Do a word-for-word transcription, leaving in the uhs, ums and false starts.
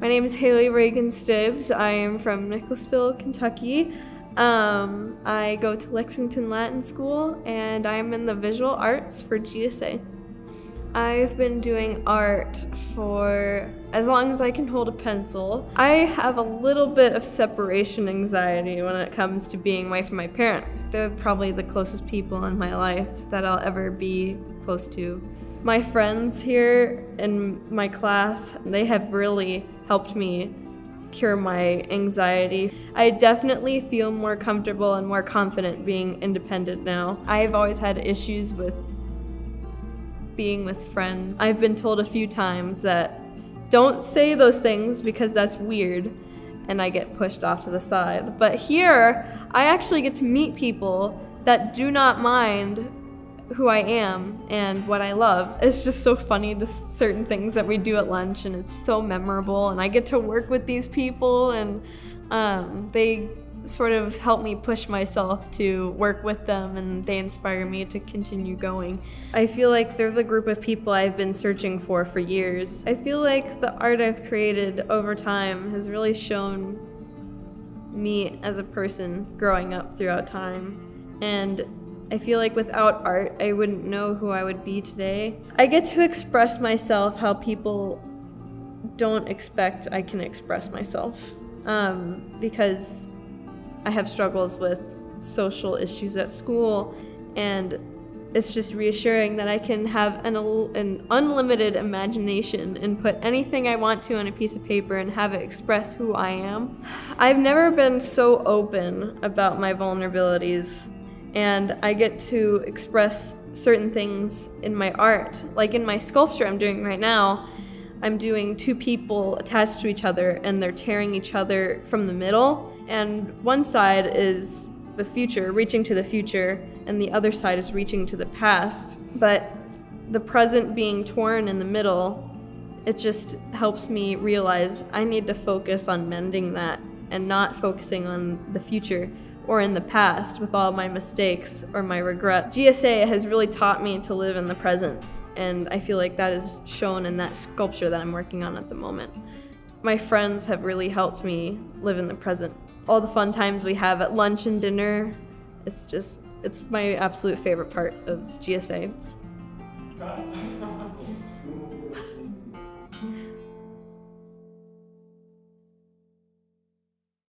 My name is Haley Reagan Stibbs. I am from Nicholasville, Kentucky. Um, I go to Lexington Latin School and I'm in the visual arts for G S A. I've been doing art for as long as I can hold a pencil. I have a little bit of separation anxiety when it comes to being away from my parents. They're probably the closest people in my life that I'll ever be close to. My friends here in my class, they have really helped me cure my anxiety. I definitely feel more comfortable and more confident being independent now. I've always had issues with being with friends. I've been told a few times that don't say those things because that's weird, and I get pushed off to the side. But here, I actually get to meet people that do not mind who I am and what I love. It's just so funny, the certain things that we do at lunch, and it's so memorable, and I get to work with these people, and um, they sort of help me push myself to work with them, and they inspire me to continue going. I feel like they're the group of people I've been searching for for years. I feel like the art I've created over time has really shown me as a person growing up throughout time, and I feel like without art, I wouldn't know who I would be today. I get to express myself how people don't expect I can express myself, um, because I have struggles with social issues at school, and it's just reassuring that I can have an, an unlimited imagination and put anything I want to on a piece of paper and have it express who I am. I've never been so open about my vulnerabilities, and I get to express certain things in my art. Like in my sculpture I'm doing right now, I'm doing two people attached to each other, and they're tearing each other from the middle. And one side is the future, reaching to the future, and the other side is reaching to the past. But the present being torn in the middle, it just helps me realize I need to focus on mending that and not focusing on the future or in the past with all my mistakes or my regrets. G S A has really taught me to live in the present, and I feel like that is shown in that sculpture that I'm working on at the moment. My friends have really helped me live in the present. All the fun times we have at lunch and dinner, it's just, it's my absolute favorite part of G S A.